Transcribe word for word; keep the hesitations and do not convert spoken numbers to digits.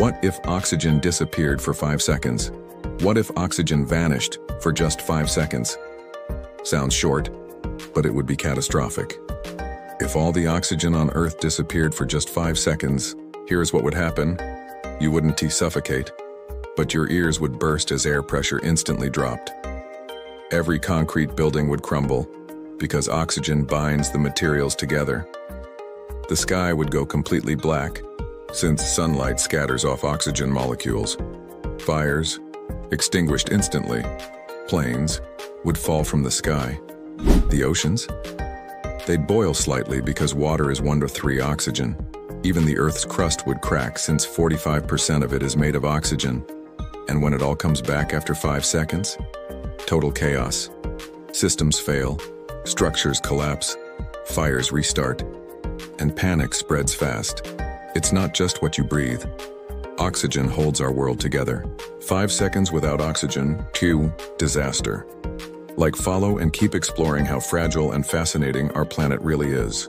What if oxygen disappeared for five seconds? What if oxygen vanished for just five seconds? Sounds short, but it would be catastrophic. If all the oxygen on Earth disappeared for just five seconds, here's what would happen. You wouldn't suffocate, but your ears would burst as air pressure instantly dropped. Every concrete building would crumble, because oxygen binds the materials together. The sky would go completely black, since sunlight scatters off oxygen molecules. Fires, extinguished instantly. Planes would fall from the sky. The oceans? They'd boil slightly because water is one to three oxygen. Even the Earth's crust would crack since forty-five percent of it is made of oxygen. And when it all comes back after five seconds? Total chaos. Systems fail. Structures collapse, fires restart, and panic spreads fast. It's not just what you breathe. Oxygen holds our world together. Five seconds without oxygen, cue disaster. Like, follow and keep exploring how fragile and fascinating our planet really is.